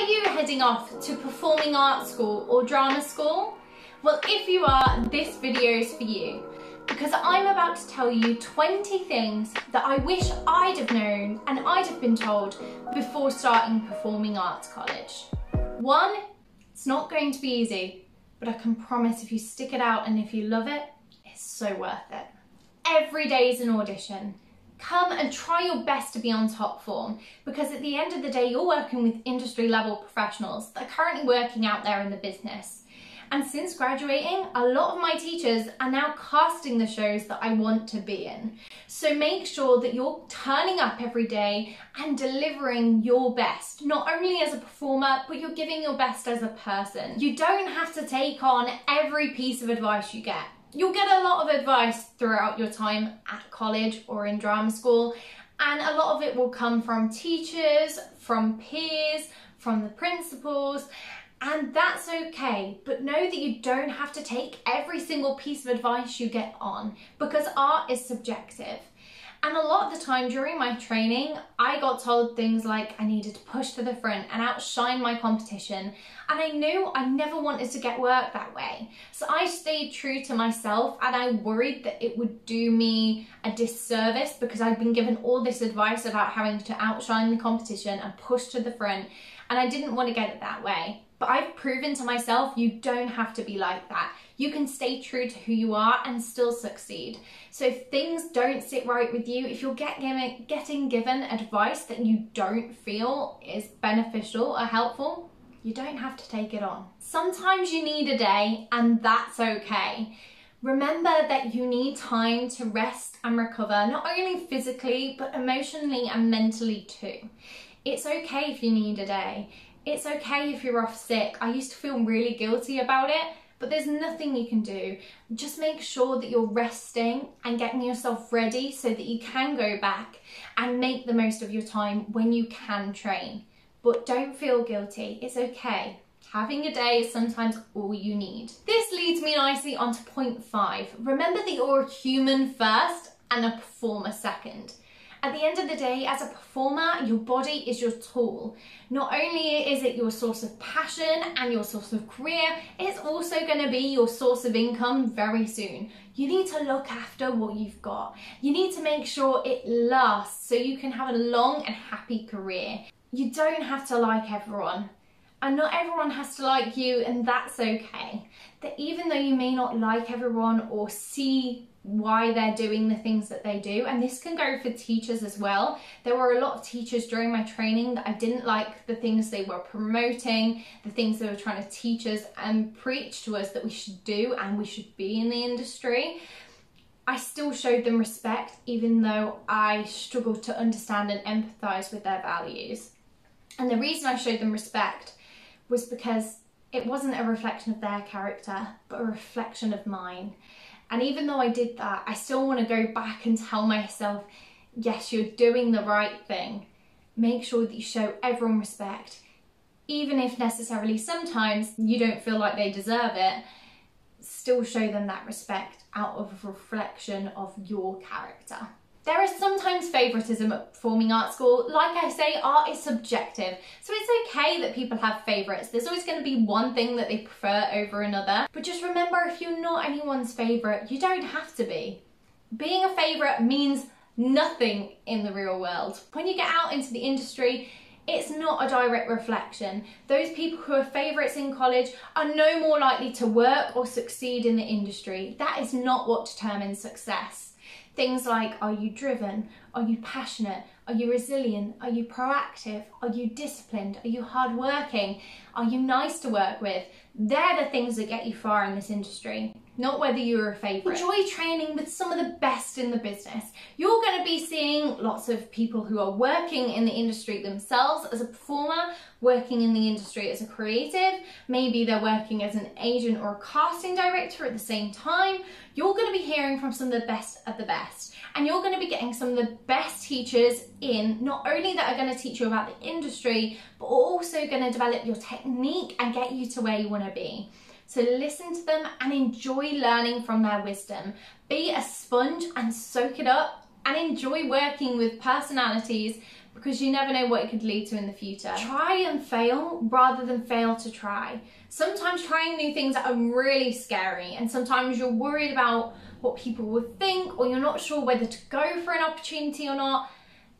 Are you heading off to performing arts school or drama school? Well, if you are, this video is for you, because I'm about to tell you 20 things that I wish I'd have known and I'd have been told before starting performing arts college. 1, it's not going to be easy, but I can promise if you stick it out and if you love it, it's so worth it. Every day is an audition. Come and try your best to be on top form, because at the end of the day, you're working with industry level professionals that are currently working out there in the business. And since graduating, a lot of my teachers are now casting the shows that I want to be in. So make sure that you're turning up every day and delivering your best, not only as a performer, but you're giving your best as a person. You don't have to take on every piece of advice you get. You'll get a lot of advice throughout your time at college or in drama school, and a lot of it will come from teachers, from peers, from the principals, and that's okay. But know that you don't have to take every single piece of advice you get on, because art is subjective. And a lot of the time during my training, I got told things like I needed to push to the front and outshine my competition. And I knew I never wanted to get work that way. So I stayed true to myself, and I worried that it would do me a disservice because I'd been given all this advice about having to outshine the competition and push to the front. And I didn't want to get it that way. But I've proven to myself you don't have to be like that. You can stay true to who you are and still succeed. So if things don't sit right with you, if you're getting given advice that you don't feel is beneficial or helpful, you don't have to take it on. Sometimes you need a day, and that's okay. Remember that you need time to rest and recover, not only physically, but emotionally and mentally too. It's okay if you need a day. It's okay if you're off sick. I used to feel really guilty about it, but there's nothing you can do. Just make sure that you're resting and getting yourself ready so that you can go back and make the most of your time when you can train. But don't feel guilty. It's okay. Having a day is sometimes all you need. This leads me nicely onto point 5. Remember that you're a human first and a performer second. At the end of the day, as a performer, your body is your tool. Not only is it your source of passion and your source of career, it's also going to be your source of income very soon. You need to look after what you've got. You need to make sure it lasts so you can have a long and happy career. You don't have to like everyone. And not everyone has to like you, and that's okay. That even though you may not like everyone or see why they're doing the things that they do, and this can go for teachers as well. There were a lot of teachers during my training that I didn't like the things they were promoting, the things they were trying to teach us and preach to us that we should do and we should be in the industry. I still showed them respect, even though I struggled to understand and empathize with their values. And the reason I showed them respect was because it wasn't a reflection of their character, but a reflection of mine. And even though I did that, I still want to go back and tell myself, yes, you're doing the right thing. Make sure that you show everyone respect, even if necessarily sometimes you don't feel like they deserve it. Still show them that respect out of a reflection of your character. There is sometimes favouritism at performing arts school. Like I say, art is subjective, so it's okay that people have favourites. There's always going to be one thing that they prefer over another. But just remember, if you're not anyone's favourite, you don't have to be. Being a favourite means nothing in the real world. When you get out into the industry, it's not a direct reflection. Those people who are favourites in college are no more likely to work or succeed in the industry. That is not what determines success. Things like, are you driven? Are you passionate? Are you resilient? Are you proactive? Are you disciplined? Are you hardworking? Are you nice to work with? They're the things that get you far in this industry, not whether you're a favourite. Enjoy training with some of the best in the business. You're going to be seeing lots of people who are working in the industry themselves as a performer, working in the industry as a creative. Maybe they're working as an agent or a casting director at the same time. You're going to be hearing from some of the best of the best. And you're going to be getting some of the best teachers in, not only that are going to teach you about the industry, but also going to develop your technique and get you to where you want to be. So listen to them and enjoy learning from their wisdom. Be a sponge and soak it up, and enjoy working with personalities, because you never know what it could lead to in the future. Try and fail rather than fail to try. Sometimes trying new things are really scary, and sometimes you're worried about what people would think, or you're not sure whether to go for an opportunity or not.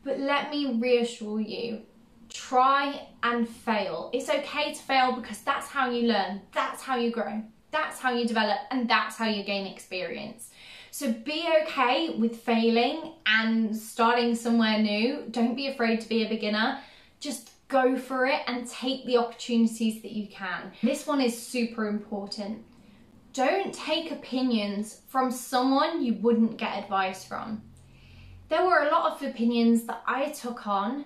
But let me reassure you, try and fail. It's okay to fail, because that's how you learn, that's how you grow, that's how you develop, and that's how you gain experience. So be okay with failing and starting somewhere new. Don't be afraid to be a beginner. Just go for it and take the opportunities that you can. This one is super important. Don't take opinions from someone you wouldn't get advice from. There were a lot of opinions that I took on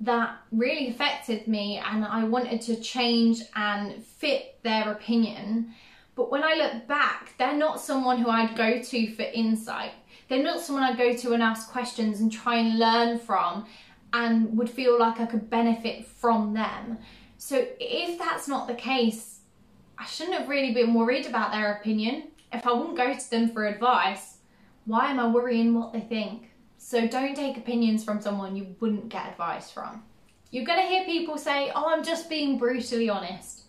that really affected me, and I wanted to change and fit their opinion. But when I look back, they're not someone who I'd go to for insight. They're not someone I'd go to and ask questions and try and learn from, and would feel like I could benefit from them. So if that's not the case, I shouldn't have really been worried about their opinion. If I wouldn't go to them for advice, why am I worrying what they think? So don't take opinions from someone you wouldn't get advice from. You're gonna hear people say, oh, I'm just being brutally honest.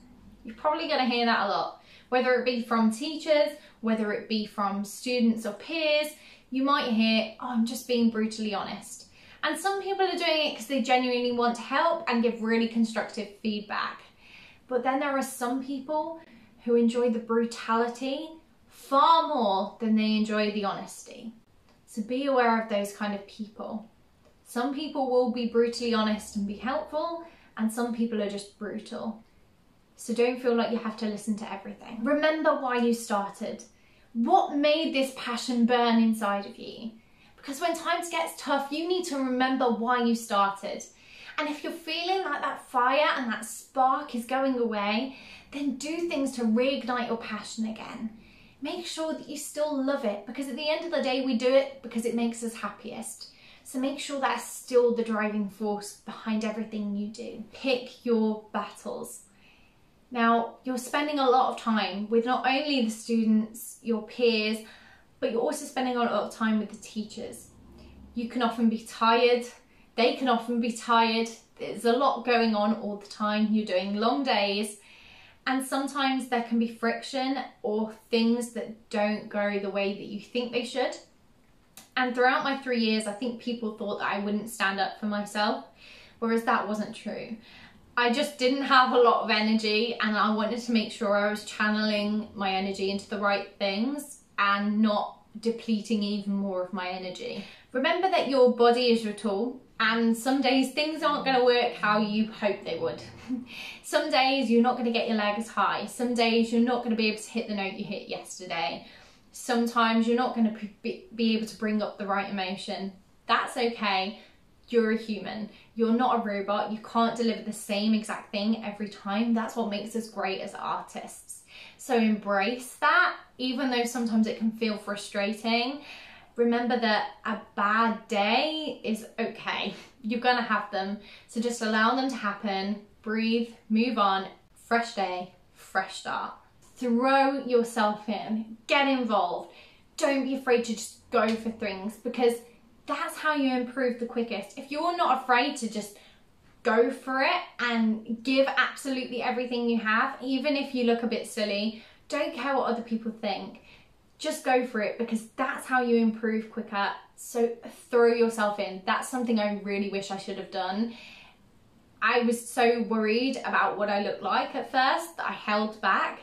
You're probably gonna hear that a lot. Whether it be from teachers, whether it be from students or peers, you might hear, oh, I'm just being brutally honest. And some people are doing it because they genuinely want to help and give really constructive feedback. But then there are some people who enjoy the brutality far more than they enjoy the honesty. So be aware of those kind of people. Some people will be brutally honest and be helpful, and some people are just brutal. So don't feel like you have to listen to everything. Remember why you started. What made this passion burn inside of you? Because when times gets tough, you need to remember why you started. And if you're feeling like that fire and that spark is going away, then do things to reignite your passion again. Make sure that you still love it, because at the end of the day, we do it because it makes us happiest. So make sure that's still the driving force behind everything you do. Pick your battles. Now, you're spending a lot of time with not only the students, your peers, but you're also spending a lot of time with the teachers. You can often be tired, they can often be tired, there's a lot going on all the time, you're doing long days, and sometimes there can be friction or things that don't go the way that you think they should. And throughout my 3 years, I think people thought that I wouldn't stand up for myself, whereas that wasn't true. I just didn't have a lot of energy, and I wanted to make sure I was channeling my energy into the right things and not depleting even more of my energy. Remember that your body is your tool, and some days things aren't going to work how you hope they would. Some days you're not going to get your legs high. Some days you're not going to be able to hit the note you hit yesterday. Sometimes you're not going to be able to bring up the right emotion. That's okay. You're a human, you're not a robot, you can't deliver the same exact thing every time. That's what makes us great as artists. So embrace that, even though sometimes it can feel frustrating. Remember that a bad day is okay. You're gonna have them. So just allow them to happen, breathe, move on, fresh day, fresh start. Throw yourself in, get involved. Don't be afraid to just go for things, because that's how you improve the quickest. If you're not afraid to just go for it and give absolutely everything you have, even if you look a bit silly, don't care what other people think. Just go for it, because that's how you improve quicker. So throw yourself in. That's something I really wish I should have done. I was so worried about what I looked like at first that I held back,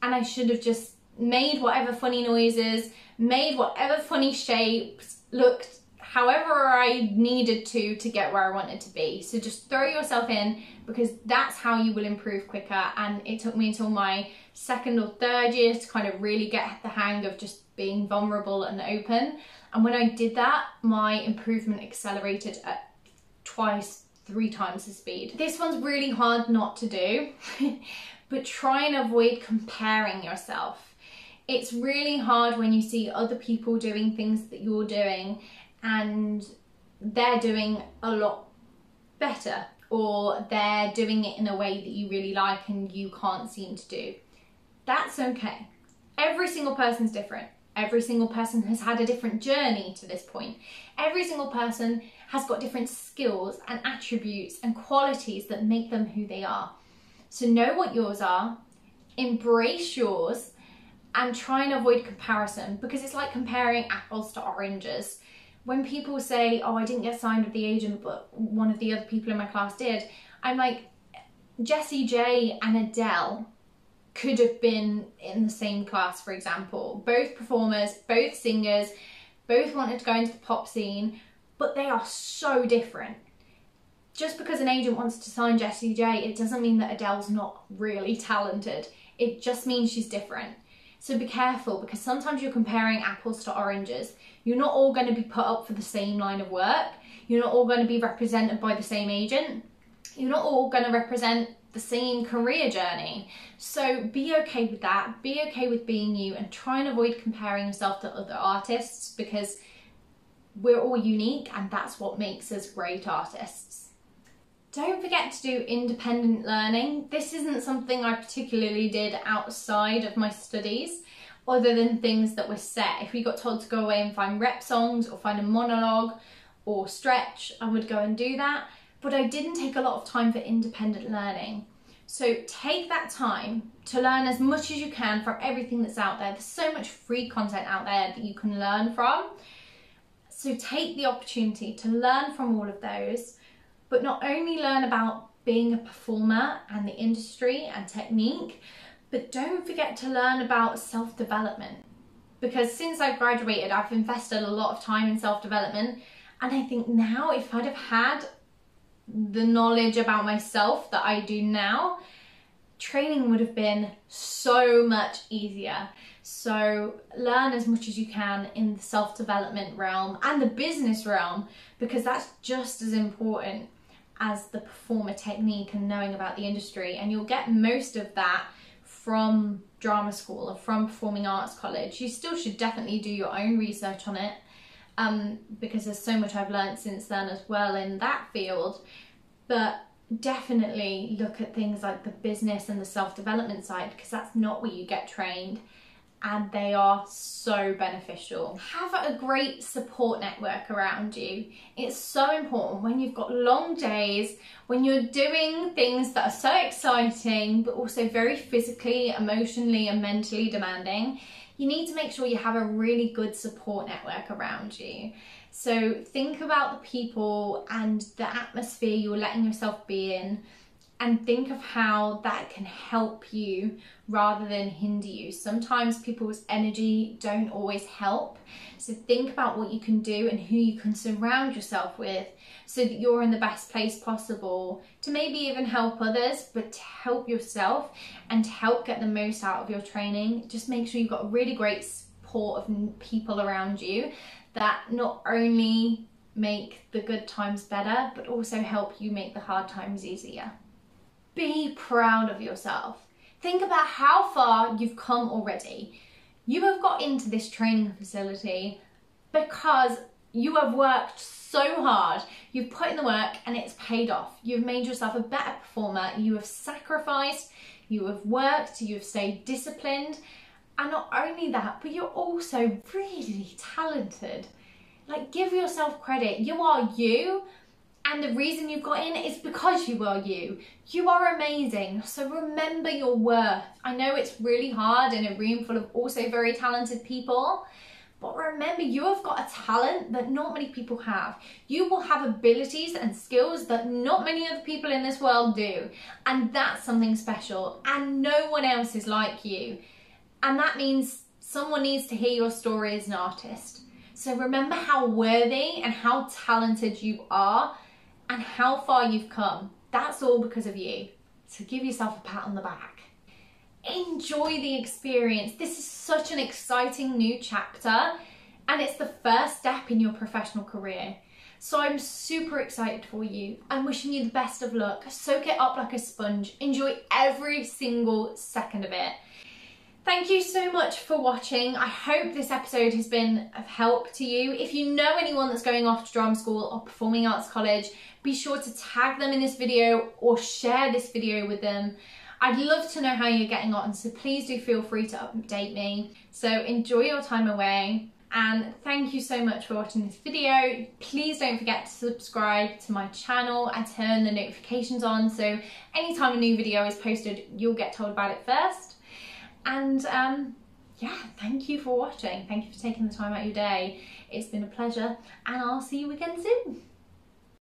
and I should have just made whatever funny noises, made whatever funny shapes, looked however I needed to get where I wanted to be. So just throw yourself in, because that's how you will improve quicker. And it took me until my second or third year to kind of really get the hang of just being vulnerable and open. And when I did that, my improvement accelerated at twice, 3 times the speed. This one's really hard not to do, but try and avoid comparing yourself. It's really hard when you see other people doing things that you're doing, and they're doing a lot better, or they're doing it in a way that you really like and you can't seem to do. That's okay. Every single person's different. Every single person has had a different journey to this point. Every single person has got different skills and attributes and qualities that make them who they are. So know what yours are, embrace yours, and try and avoid comparison, because it's like comparing apples to oranges. When people say, oh, I didn't get signed with the agent, but one of the other people in my class did, I'm like, Jessie J and Adele could have been in the same class, for example. Both performers, both singers, both wanted to go into the pop scene, but they are so different. Just because an agent wants to sign Jessie J, it doesn't mean that Adele's not really talented. It just means she's different. So be careful, because sometimes you're comparing apples to oranges. You're not all going to be put up for the same line of work. You're not all going to be represented by the same agent. You're not all going to represent the same career journey. So be okay with that. Be okay with being you, and try and avoid comparing yourself to other artists, because we're all unique, and that's what makes us great artists. Don't forget to do independent learning. This isn't something I particularly did outside of my studies, other than things that were set. If we got told to go away and find rep songs or find a monologue or stretch, I would go and do that. But I didn't take a lot of time for independent learning. So take that time to learn as much as you can from everything that's out there. There's so much free content out there that you can learn from. So take the opportunity to learn from all of those. But not only learn about being a performer and the industry and technique, but don't forget to learn about self-development. Because since I've graduated, I've invested a lot of time in self-development. And I think now, if I'd have had the knowledge about myself that I do now, training would have been so much easier. So learn as much as you can in the self-development realm and the business realm, because that's just as important as the performer technique and knowing about the industry. And you'll get most of that from drama school or from Performing Arts College. You still should definitely do your own research on it, because there's so much I've learned since then as well in that field. But definitely look at things like the business and the self-development side, because that's not where you get trained, and they are so beneficial. Have a great support network around you. It's so important when you've got long days, when you're doing things that are so exciting but also very physically, emotionally and mentally demanding. You need to make sure you have a really good support network around you. So think about the people and the atmosphere you're letting yourself be in, and think of how that can help you rather than hinder you. Sometimes people's energy don't always help. So think about what you can do and who you can surround yourself with, so that you're in the best place possible to maybe even help others, but to help yourself and to help get the most out of your training. Just make sure you've got a really great support of people around you that not only make the good times better, but also help you make the hard times easier. Be proud of yourself. Think about how far you've come already. You have got into this training facility because you have worked so hard. You've put in the work and it's paid off. You've made yourself a better performer. You have sacrificed, you have worked, you have stayed disciplined. And not only that, but you're also really talented. Like, give yourself credit. You are you, and the reason you've got in is because you are you. You are amazing, so remember your worth. I know it's really hard in a room full of also very talented people, but remember, you have got a talent that not many people have. You will have abilities and skills that not many other people in this world do, and that's something special, and no one else is like you. And that means someone needs to hear your story as an artist. So remember how worthy and how talented you are and how far you've come. That's all because of you. So give yourself a pat on the back. Enjoy the experience. This is such an exciting new chapter, and it's the first step in your professional career. So I'm super excited for you. I'm wishing you the best of luck. Soak it up like a sponge. Enjoy every single second of it. Thank you so much for watching. I hope this episode has been of help to you. If you know anyone that's going off to drama school or Performing Arts College, be sure to tag them in this video or share this video with them. I'd love to know how you're getting on, so please do feel free to update me. So enjoy your time away, and thank you so much for watching this video. Please don't forget to subscribe to my channel and turn the notifications on, so anytime a new video is posted you'll get told about it first. And yeah, thank you for watching. Thank you for taking the time out of your day. It's been a pleasure, and I'll see you again soon.